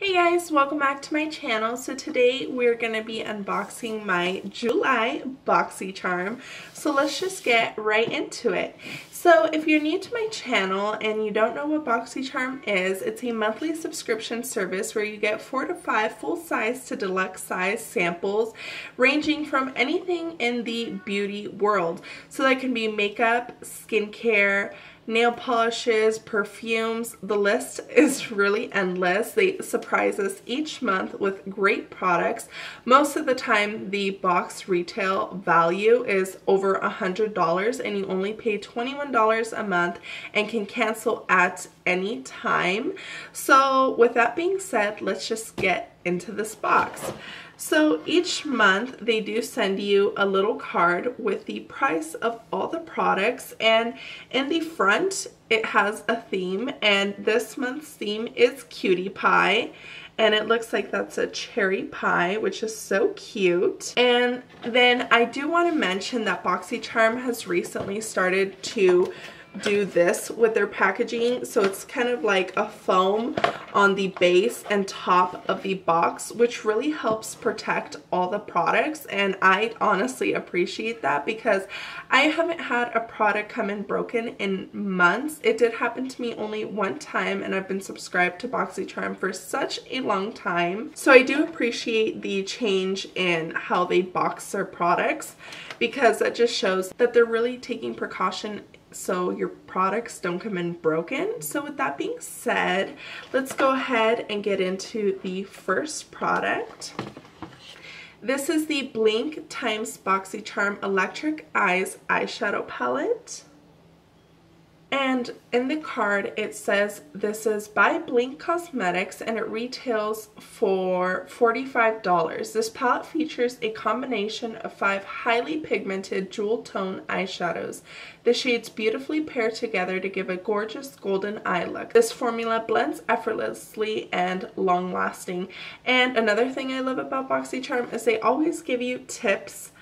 Hey guys, welcome back to my channel. So today we're going to be unboxing my July BoxyCharm. So let's just get right into it. So if you're new to my channel and you don't know what BoxyCharm is, it's a monthly subscription service where you get 4 to 5 full-size to deluxe size samples ranging from anything in the beauty world. So that can be makeup, skincare, nail polishes, perfumes, the list is really endless. They surprise us each month with great products. Most of the time the box retail value is over $100 and you only pay $21 a month and can cancel at any time. So with that being said, let's just get into this box. So each month they do send you a little card with the price of all the products, and in the front it has a theme, and this month's theme is cutie pie, and it looks like that's a cherry pie, which is so cute. And then I do want to mention that BoxyCharm has recently started to do this with their packaging, so it's kind of like a foam on the base and top of the box, which really helps protect all the products, and I honestly appreciate that because I haven't had a product come in broken in months. It did happen to me only one time, and I've been subscribed to BoxyCharm for such a long time, so I do appreciate the change in how they box their products because that just shows that they're really taking precaution so your products don't come in broken. So with that being said, let's go ahead and get into the first product. This is the Blinc x BoxyCharm Electric Eyes Eyeshadow Palette. And in the card it says this is by Blinc Cosmetics and it retails for $45. This palette features a combination of 5 highly pigmented jewel tone eyeshadows. The shades beautifully pair together to give a gorgeous golden eye look. This formula blends effortlessly and long lasting. And another thing I love about BoxyCharm is they always give you tips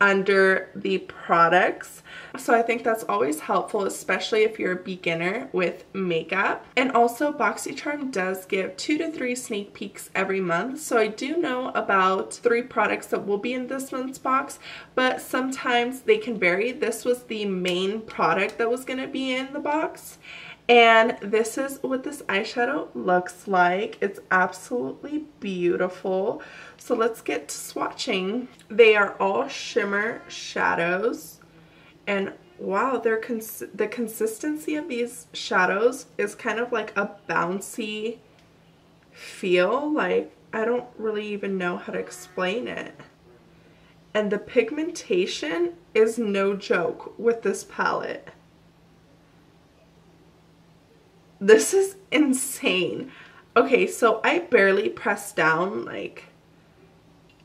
under the products, so I think that's always helpful, especially if you're a beginner with makeup. And also BoxyCharm does give 2 to 3 sneak peeks every month, so I do know about 3 products that will be in this month's box, but sometimes they can vary. This was the main product that was going to be in the box, and this is what this eyeshadow looks like. It's absolutely beautiful. So let's get to swatching. They are all shimmer shadows, and wow, the consistency of these shadows is kind of like a bouncy feel. Like, I don't really even know how to explain it. And the pigmentation is no joke with this palette. This is insane. Okay, so I barely pressed down like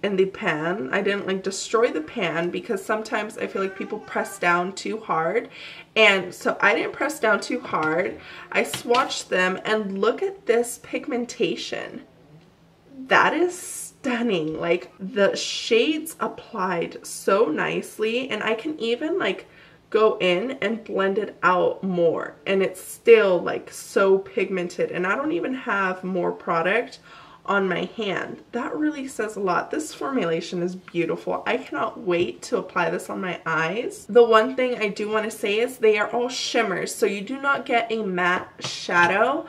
in the pan. I didn't like destroy the pan because sometimes I feel like people press down too hard. And so I didn't press down too hard. I swatched them and look at this pigmentation. That is stunning. Like the shades applied so nicely, and I can even like go in and blend it out more, and it's still like so pigmented, and I don't even have more product on my hand. That really says a lot. This formulation is beautiful. I cannot wait to apply this on my eyes. The one thing I do want to say is they are all shimmers, so you do not get a matte shadow.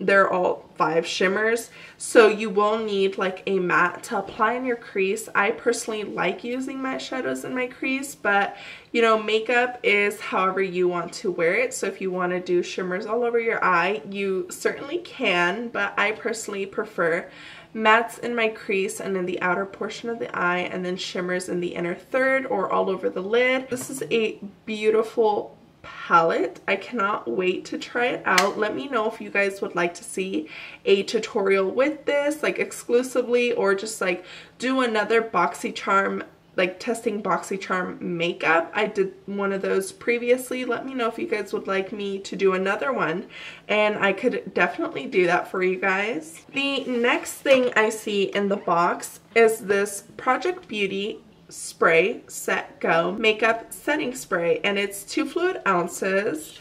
They're all 5 shimmers, so you will need like a matte to apply in your crease. I personally like using matte shadows in my crease, but you know, makeup is however you want to wear it. So if you want to do shimmers all over your eye, you certainly can, but I personally prefer mattes in my crease and in the outer portion of the eye, and then shimmers in the inner third or all over the lid. This is a beautiful palette. I cannot wait to try it out. Let me know if you guys would like to see a tutorial with this, like exclusively, or just like do another BoxyCharm, like testing BoxyCharm makeup. I did one of those previously. Let me know if you guys would like me to do another one, and I could definitely do that for you guys. The next thing I see in the box is this Project Beauty Spray Set Go Makeup Setting Spray, and it's 2 fluid ounces,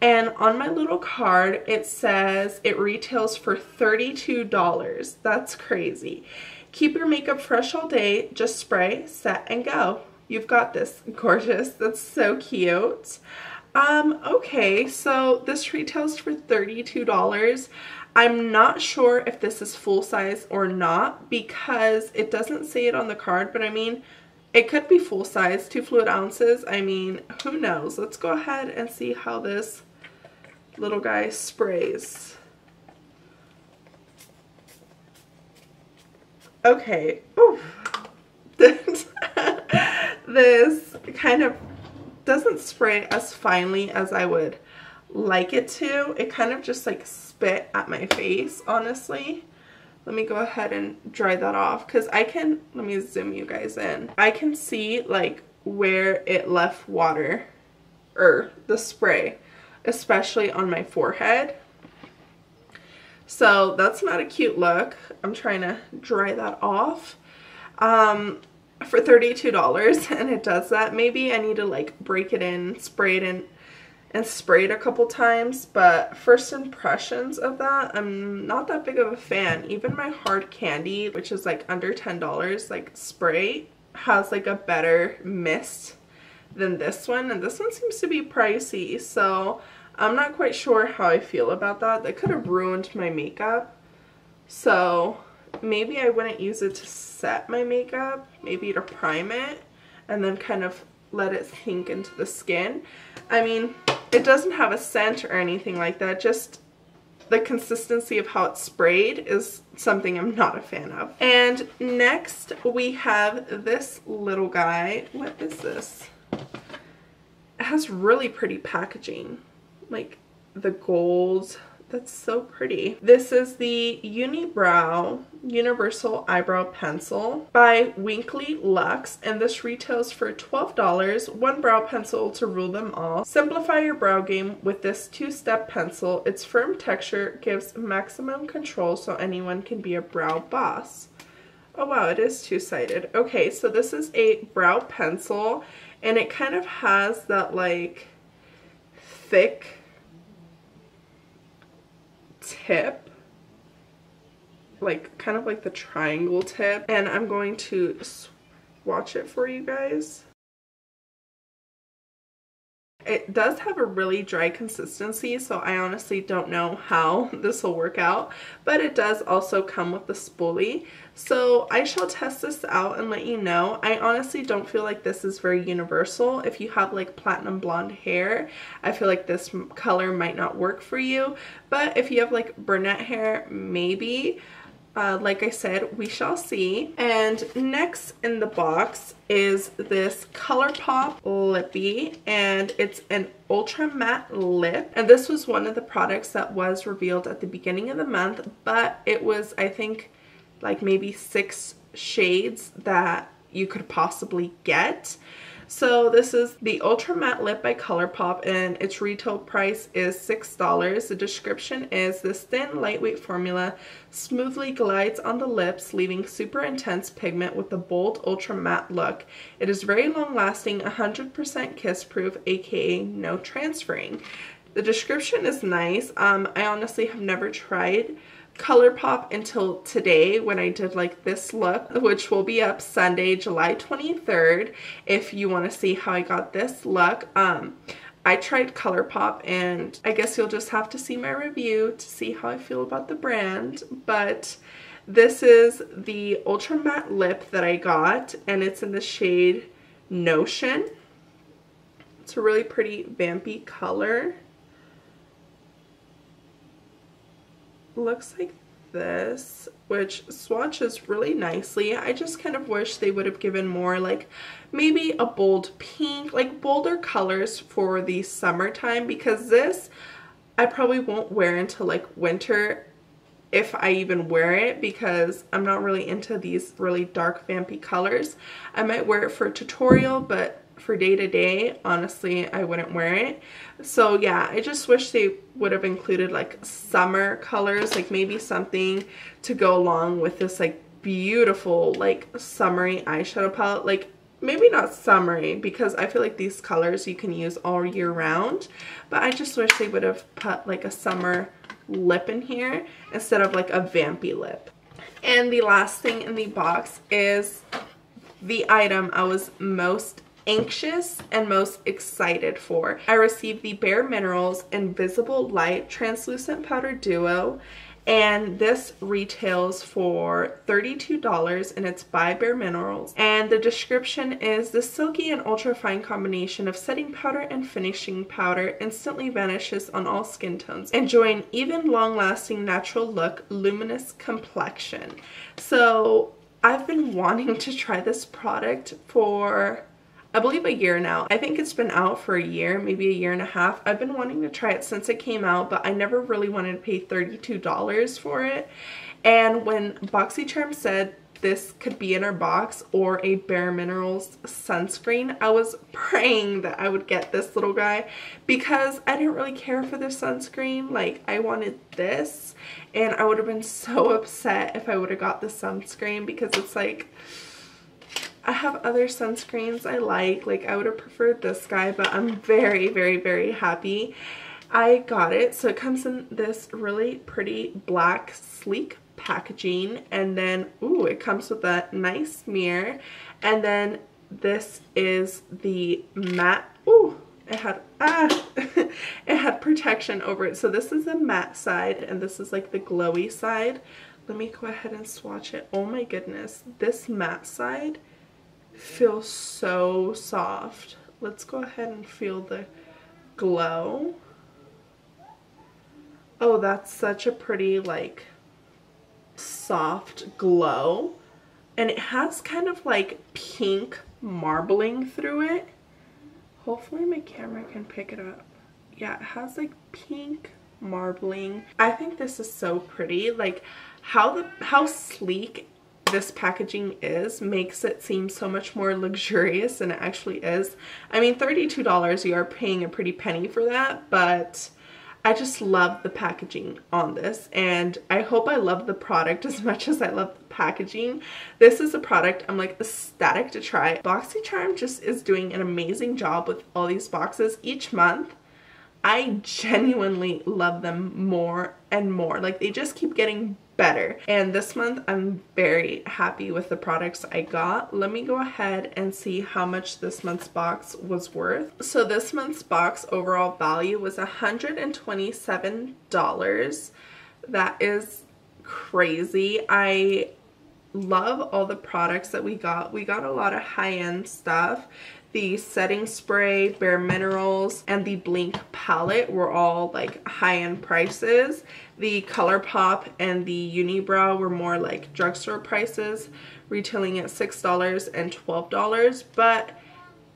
And on my little card, it says it retails for $32. That's crazy. Keep your makeup fresh all day. Just spray, set, and go. You've got this, gorgeous. That's so cute. Okay, so this retails for $32. I'm not sure if this is full size or not because it doesn't say it on the card, but I mean, it could be full size, 2 fluid ounces. I mean, who knows? Let's go ahead and see how this little guy sprays. Okay, ooh. This kind of doesn't spray as finely as I would like it to. It kind of just like spit at my face, honestly. Let me go ahead and dry that off because I can, let me zoom you guys in. I can see like where it left water or the spray, especially on my forehead. So that's not a cute look. I'm trying to dry that off. For $32, and it does that. Maybe I need to like break it in, spray it in, and spray it a couple times, but first impressions of that, I'm not that big of a fan. Even my hard candy, which is like under $10, like spray, has like a better mist than this one, and this one seems to be pricey, so I'm not quite sure how I feel about that. That could have ruined my makeup, so maybe I wouldn't use it to set my makeup, maybe to prime it, and then kind of let it sink into the skin. I mean, it doesn't have a scent or anything like that, just the consistency of how it's sprayed is something I'm not a fan of. And next we have this little guy. What is this? It has really pretty packaging, like the gold. That's so pretty. This is the Uni Brow Universal Eyebrow Pencil by Winky Lux, and this retails for $12. One brow pencil to rule them all. Simplify your brow game with this 2-step pencil. Its firm texture gives maximum control so anyone can be a brow boss. Oh wow, it is 2-sided. Okay, so this is a brow pencil, and it kind of has that like thick tip, like kind of like the triangle tip, and I'm going to swatch it for you guys. It does have a really dry consistency, so I honestly don't know how this will work out, but it does also come with the spoolie, so I shall test this out and let you know. I honestly don't feel like this is very universal. If you have like platinum blonde hair, I feel like this color might not work for you, but if you have like brunette hair, maybe. Like I said, we shall see. And next in the box is this ColourPop Lippy, and it's an ultra matte lip, and this was one of the products that was revealed at the beginning of the month, but it was, I think, like maybe 6 shades that you could possibly get. So this is the Ultra Matte Lip by ColourPop, and its retail price is $6. The description is, this thin, lightweight formula smoothly glides on the lips, leaving super intense pigment with a bold ultra matte look. It is very long lasting, 100% kiss proof, aka no transferring. The description is nice. I honestly have never tried ColourPop until today when I did like this look, which will be up Sunday, July 23rd, if you want to see how I got this look. I tried ColourPop, and I guess you'll just have to see my review to see how I feel about the brand, but this is the ultra matte lip that I got, and it's in the shade Notion. It's a really pretty vampy color. Looks like this, which swatches really nicely. I just kind of wish they would have given more like maybe a bold pink, like bolder colors for the summertime, because this I probably won't wear until like winter, if I even wear it, because I'm not really into these really dark vampy colors. I might wear it for a tutorial, but for day to day, honestly, I wouldn't wear it. So yeah, I just wish they would have included like summer colors, like maybe something to go along with this like beautiful like summery eyeshadow palette. Like maybe not summery, because I feel like these colors you can use all year round, but I just wish they would have put like a summer lip in here instead of like a vampy lip. And the last thing in the box is the item I was most anxious and most excited for. I received the Bare Minerals Invisible Light Translucent Powder Duo, and this retails for $32, and it's by Bare Minerals. And the description is, the silky and ultra fine combination of setting powder and finishing powder instantly vanishes on all skin tones. Enjoy an even, long lasting, natural look, luminous complexion. So I've been wanting to try this product for, I believe, a year now. I think it's been out for a year, maybe a year and a half. I've been wanting to try it since it came out, but I never really wanted to pay $32 for it. And when BoxyCharm said this could be in our box, or a Bare Minerals sunscreen, I was praying that I would get this little guy, because I didn't really care for the sunscreen. Like, I wanted this, and I would have been so upset if I would have got the sunscreen, because it's like, I have other sunscreens I like I would have preferred this guy, but I'm very, very, very happy I got it. So it comes in this really pretty black sleek packaging, and then ooh, it comes with a nice mirror, and then this is the matte, ooh, it had it had protection over it. So this is the matte side, and this is like the glowy side. Let me go ahead and swatch it. Oh my goodness, this matte side feels so soft. Let's go ahead and feel the glow. Oh, that's such a pretty like soft glow, and it has kind of like pink marbling through it. Hopefully my camera can pick it up. Yeah, it has like pink marbling. I think this is so pretty. Like how sleek this packaging is makes it seem so much more luxurious than it actually is. I mean, $32, you are paying a pretty penny for that, but I just love the packaging on this, and I hope I love the product as much as I love the packaging. This is a product I'm like ecstatic to try. BoxyCharm just is doing an amazing job with all these boxes each month. I genuinely love them more and more. Like, they just keep getting better, and this month I'm very happy with the products I got. Let me go ahead and see how much this month's box was worth. So this month's box overall value was $127. That is crazy. I love all the products that we got. We got a lot of high-end stuff. The setting spray, Bare Minerals, and the Blinc palette were all like high-end prices. The ColourPop and the Uni Brow were more like drugstore prices, retailing at $6 and $12. But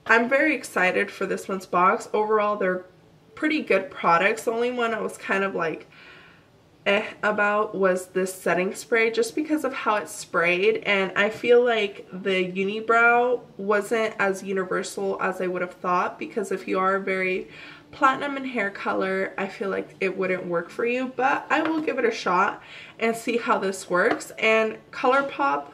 I'm very excited for this month's box. Overall, they're pretty good products. The only one I was kind of like about was this setting spray, just because of how it's sprayed, and I feel like the Uni Brow wasn't as universal as I would have thought, because if you are very platinum in hair color, I feel like it wouldn't work for you, but I will give it a shot and see how this works. And ColourPop,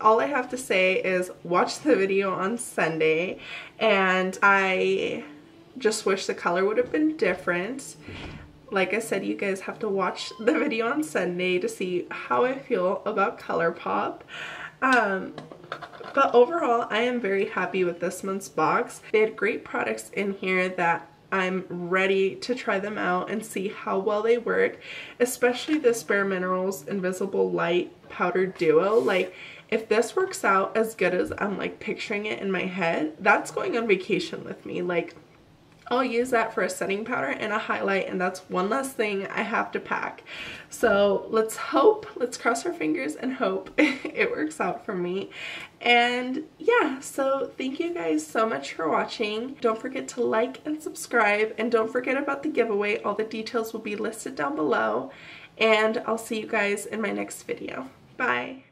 all I have to say is watch the video on Sunday, and I just wish the color would have been different. Like I said, you guys have to watch the video on Sunday to see how I feel about ColourPop. But overall, I am very happy with this month's box. They had great products in here that I'm ready to try them out and see how well they work, especially this Bare Minerals Invisible Light Powder Duo. Like, if this works out as good as I'm like picturing it in my head, that's going on vacation with me. Like, I'll use that for a setting powder and a highlight, and that's one less thing I have to pack. So let's hope, let's cross our fingers and hope it works out for me. And yeah, so thank you guys so much for watching. Don't forget to like and subscribe, and don't forget about the giveaway. All the details will be listed down below, and I'll see you guys in my next video. Bye.